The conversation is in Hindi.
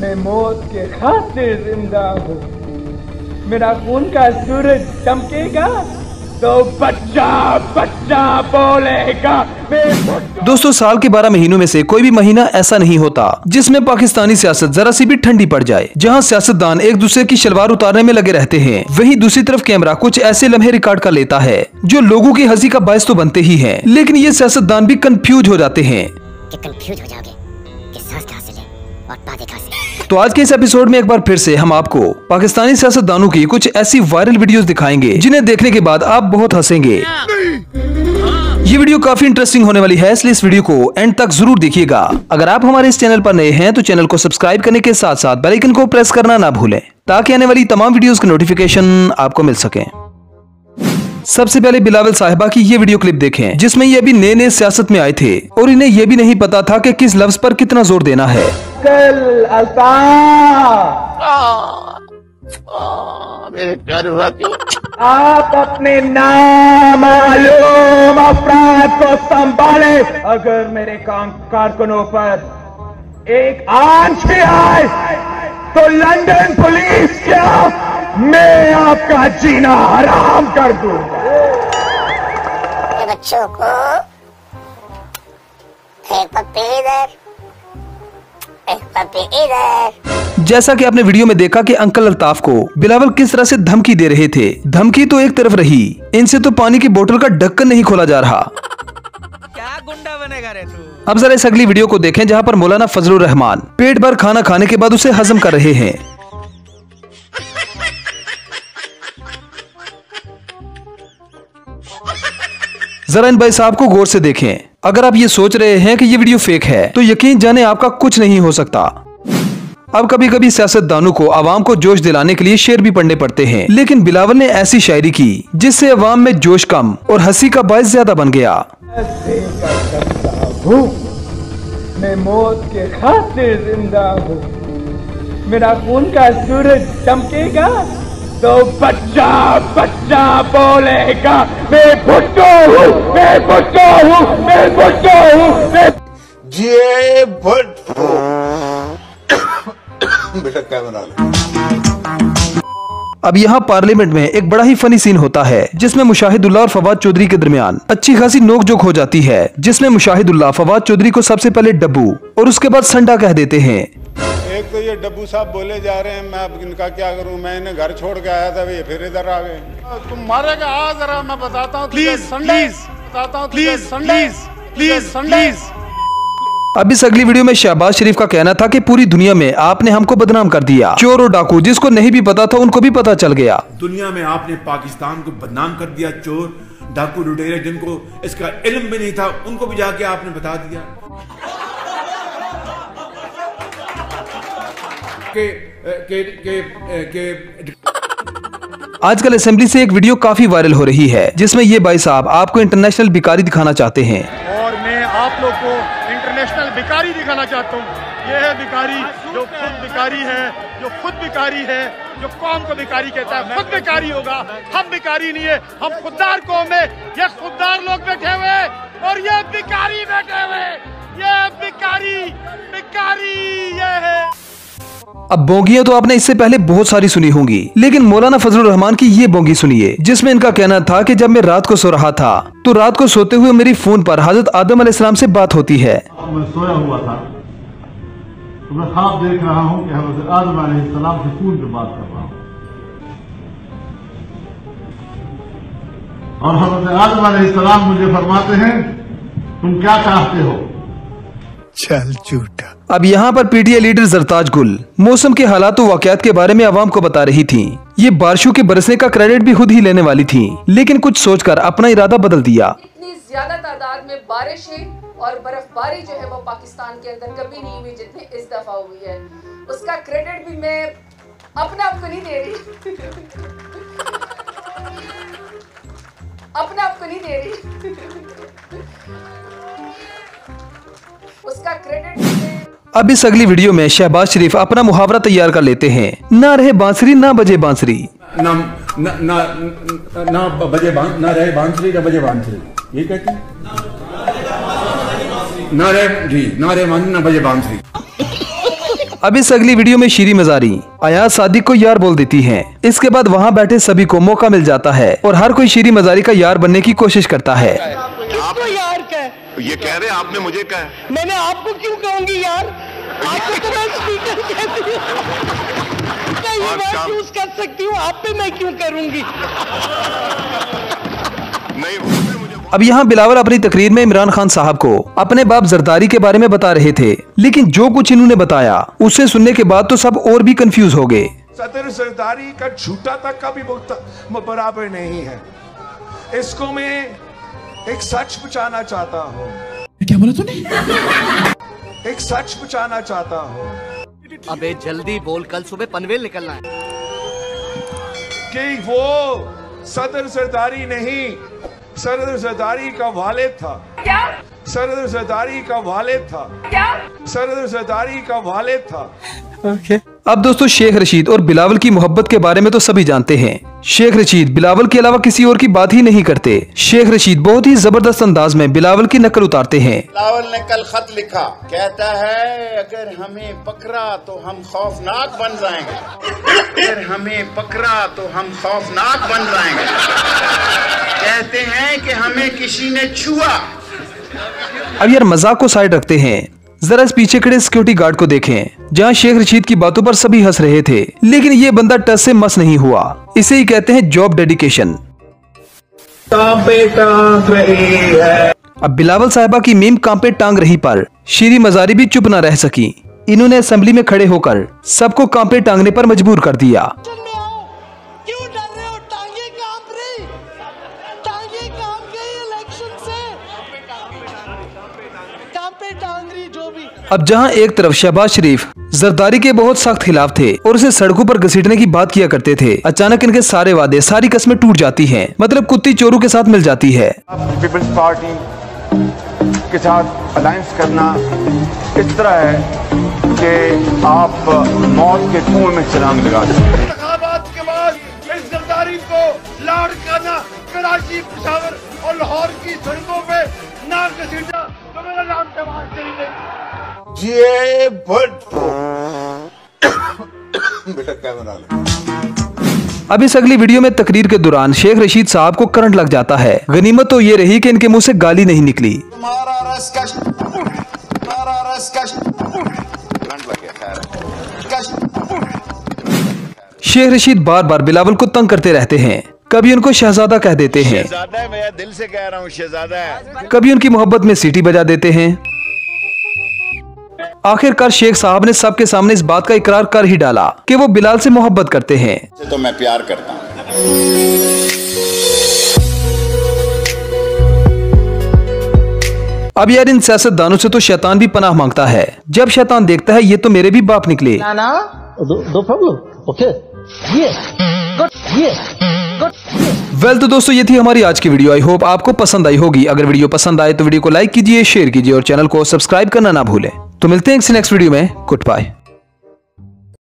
मैं मौत के खातिर जिंदा हूँ। मेरा खून का सूरज चमकेगा तो बच्चा बच्चा बोलेगा। दोस्तों, साल के 12 महीनों में से कोई भी महीना ऐसा नहीं होता जिसमें पाकिस्तानी सियासत जरा सी भी ठंडी पड़ जाए। जहां सियासतदान एक दूसरे की शलवार उतारने में लगे रहते हैं, वहीं दूसरी तरफ कैमरा कुछ ऐसे लम्हे रिकॉर्ड कर लेता है जो लोगों की हंसी का बायस तो बनते ही है, लेकिन ये सियासतदान भी कंफ्यूज हो जाते हैं। तो आज के इस एपिसोड में एक बार फिर से हम आपको पाकिस्तानी सियासतदानों की कुछ ऐसी वायरल वीडियोस दिखाएंगे जिन्हें देखने के बाद आप बहुत हंसेंगे। ये वीडियो काफी इंटरेस्टिंग होने वाली है, इसलिए इस वीडियो को एंड तक जरूर देखिएगा। अगर आप हमारे इस चैनल पर नए हैं तो चैनल को सब्सक्राइब करने के साथ साथ बेल आइकन को प्रेस करना ना भूलें ताकि आने वाली तमाम वीडियोस की नोटिफिकेशन आपको मिल सके। सबसे पहले बिलावल साहिबा की ये वीडियो क्लिप देखें, जिसमें ये भी नए नए सियासत में आए थे और इन्हें ये भी नहीं पता था कि किस लफ्ज पर कितना जोर देना है। कल मेरे प्यारे भाई, आप अपने नामालूम अफराद को संभाले। अगर मेरे कारकुनों पर एक आंच भी आए तो लंदन पुलिस क्या मैं आपका जीना हराम कर दूंगा। बच्चों को एक पप्पी इधर, एक पप्पी इधर। जैसा कि आपने वीडियो में देखा कि अंकल अल्ताफ को बिलावल किस तरह से धमकी दे रहे थे। धमकी तो एक तरफ रही, इनसे तो पानी की बोतल का ढक्कन नहीं खोला जा रहा। क्या गुंडा बनेगा रे तू। अब जरा इस अगली वीडियो को देखें, जहां पर मौलाना फजलुर रहमान पेट भर खाना खाने के बाद उसे हजम कर रहे हैं। जरा इन भाई साहब को गौर से देखें। अगर आप ये सोच रहे हैं कि ये वीडियो फेक है तो यकीन जाने आपका कुछ नहीं हो सकता। अब कभी कभी सियासतदानों को आवाम को जोश दिलाने के लिए शेर भी पढ़ने पड़ते हैं, लेकिन बिलावल ने ऐसी शायरी की जिससे आवाम में जोश कम और हंसी का बायस ज्यादा बन गया। मैं मौत के खातिर जिंदा हूँ। मेरा खून का सूरज चमकेगा तो बच्चा बच्चा बोलेगा। मैं भुट्टो हूँ, मैं भुट्टो हूँ, मैं भुट्टो हूँ। ये भुट्टो बेटा कैमरा ले। अब यहाँ पार्लियामेंट में एक बड़ा ही फनी सीन होता है जिसमें मुशाहिदुल्लाह और फवाद चौधरी के दरमियान अच्छी खासी नोकझोंक हो जाती है, जिसमें मुशाहिदुल्लाह फवाद चौधरी को सबसे पहले डब्बू और उसके बाद संडा कह देते हैं। एक तो ये डब्बू साहब बोले जा रहे हैं, मैं अब इनका क्या करूं, मैं इन्हें घर छोड़ के आया था, ये फिर इधर आ गए। तुम मारेगा आज जरा मैं बताता हूं, प्लीज प्लीज बताता हूं, प्लीज प्लीज प्लीज प्लीज। अब इस अगली वीडियो में शहबाज शरीफ का कहना था कि पूरी दुनिया में आपने हमको बदनाम कर दिया। चोर और डाकू जिसको नहीं भी पता था उनको भी पता चल गया। दुनिया में आपने पाकिस्तान को बदनाम कर दिया। चोर डाकू लुटेरे जिनको इसका इल्म भी नहीं था उनको भी जाके आपने बता दिया आजकल असेंबली से एक वीडियो काफी वायरल हो रही है जिसमें ये भाई साहब आपको इंटरनेशनल भिखारी दिखाना चाहते हैं। और मैं आप लोग को इंटरनेशनल भिखारी दिखाना चाहता हूँ। ये है भिखारी जो खुद भिखारी है, जो खुद भिखारी है, जो कौम को भिखारी कहता है। खुद भिखारी होगा, हम भिखारी नहीं है, हम खुददार कौम है। ये खुददार लोग बैठे हुए और ये भिखारी बैठे हुए, ये भिखारी भिखारी ये है। अब बोंगियां तो आपने इससे पहले बहुत सारी सुनी होंगी, लेकिन मौलाना फजलुर रहमान की ये बोंगी सुनिए जिसमें इनका कहना था कि जब मैं रात को सो रहा था तो रात को सोते हुए मेरी फोन पर हजरत आदम अलैहिस्सलाम से बात होती है। मैं सोया हुआ था तो मैं ख्वाब देख रहा हूं कि हजरत आदम अलैहिस्सलाम से फोन पे बात कर रहा हूं और हजरत आदम अलैहिस्सलाम मुझे फरमाते हैं तुम क्या चाहते हो। चल झूठा। अब यहाँ पर पीटीआई लीडर जरताज गुल मौसम के हालात और वाकयात के बारे में आवाम को बता रही थी। ये बारिशों के बरसने का क्रेडिट भी खुद ही लेने वाली थी, लेकिन कुछ सोचकर अपना इरादा बदल दिया। इतनी ज्यादा तादाद में बारिश है और बर्फबारी जो है वो पाकिस्तान के अंदर कभी नहीं हुई जितनी इस दफा हुई है। उसका क्रेडिट भी मैं अपने आप को नहीं दे रही अपने आप को नहीं दे रही उसका क्रेडिट। अब इस अगली वीडियो में शहबाज शरीफ अपना मुहावरा तैयार कर लेते हैं। ना रहे बांसुरी ना बजे बांसुरी, ना ना ना ना बजे ना रहे बांसुरी ना बजे बांसुरी, ये कहते हैं ना रहे जी, ना रहे ना बजे बांसुरी अब इस अगली वीडियो में शेरी मज़ारी अयाज सादिक को यार बोल देती है। इसके बाद वहाँ बैठे सभी को मौका मिल जाता है और हर कोई शेरी मज़ारी का यार बनने की कोशिश करता है। आपको यार कह ये कह रहे आपने मुझे कहा, मैंने आपको क्यों कहूँगी यार, आपको तो मैं स्पीकर कहती हूं। मैं ये बात यूज कर सकती हूँ, आप पे मैं क्यों करूँगी। अब यहाँ बिलावल अपनी तकरीर में इमरान खान साहब को अपने बाप जरदारी के बारे में बता रहे थे, लेकिन जो कुछ इन्होंने बताया उसे सुनने के बाद तो सब और भी कंफ्यूज हो गए। सदर जरदारी का झूठा तक का भी बराबर नहीं है, इसको मैं एक सच बचाना चाहता हूँ। क्या बोला तूने? एक सच बचाना चाहता हूँ। अबे जल्दी बोल, कल सुबह पनवेल निकलना है। कि वो सदर जरदारी नहीं, सदर जरदारी का वालिद था। क्या? सदर जरदारी का वालिद था। क्या? सदर जरदारी का वालिद था। ओके। अब दोस्तों शेख रशीद और बिलावल की मोहब्बत के बारे में तो सभी जानते हैं। शेख रशीद बिलावल के अलावा किसी और की बात ही नहीं करते। शेख रशीद बहुत ही जबरदस्त अंदाज में बिलावल की नकल उतारते हैं। बिलावल ने कल खत लिखा, कहता है अगर हमें पकड़ा तो हम खौफनाक बन जाएंगे, अगर हमें पकड़ा तो हम खौफनाक बन जाएंगे। कहते हैं कि हमें किसी ने छुआ। अब यार मजाक को साइड रखते हैं, जरा इस पीछे खड़े सिक्योरिटी गार्ड को देखें, जहां शेख रशीद की बातों पर सभी हंस रहे थे, लेकिन ये बंदा टस से मस नहीं हुआ। इसे ही कहते हैं जॉब डेडिकेशन। अब बिलावल साहिबा की मीम कांपे टांग रही पर शेरी मज़ारी भी चुप न रह सकी। इन्होंने असेंबली में खड़े होकर सबको कांपे टांगने पर मजबूर कर दिया। अब जहां एक तरफ शहबाज शरीफ जरदारी के बहुत सख्त खिलाफ थे और उसे सड़कों पर घसीटने की बात किया करते थे, अचानक इनके सारे वादे, सारी कस्में टूट जाती हैं, मतलब कुत्ती चोरों के साथ मिल जाती है। पीपल्स पार्टी के साथ अलायंस करना इस तरह है कि आप मौत के कुएं में छलांग लगा दें। इंतखाबात के बाद इस जरदारी को लाड़काना कराची, पेशावर और लाहौर की सड़कों पे ना घसीटा तो मेरा नाम शहबाज शरीफ है। ये बेटा कैमरा। अब इस अगली वीडियो में तकरीर के दौरान शेख रशीद साहब को करंट लग जाता है। गनीमत तो ये रही कि इनके मुंह से गाली नहीं निकली। तुम्हारा रस कश, तुम्हारा रस कश, करंट लग गया। खैर शेख रशीद बार बार बिलावल को तंग करते रहते हैं। कभी उनको शहजादा कह देते हैं, शहजादा मैं दिल से कह रहा हूँ शहजादा। कभी उनकी मोहब्बत में सीटी बजा देते हैं। आखिरकार शेख साहब ने सबके सामने इस बात का इकरार कर ही डाला कि वो बिलाल से मोहब्बत करते हैं। तो मैं प्यार करता हूँ। अब यार इन सियासतदानों से तो शैतान भी पनाह मांगता है। जब शैतान देखता है ये तो मेरे भी बाप निकले। नाना दो प्रॉब्लम ओके ये। वेल तो दोस्तों ये थी हमारी आज की वीडियो। आई होप आपको पसंद आई होगी। अगर वीडियो पसंद आए तो वीडियो को लाइक कीजिए, शेयर कीजिए और चैनल को सब्सक्राइब करना ना भूलें। तो मिलते हैं किसी नेक्स्ट वीडियो में। Good bye.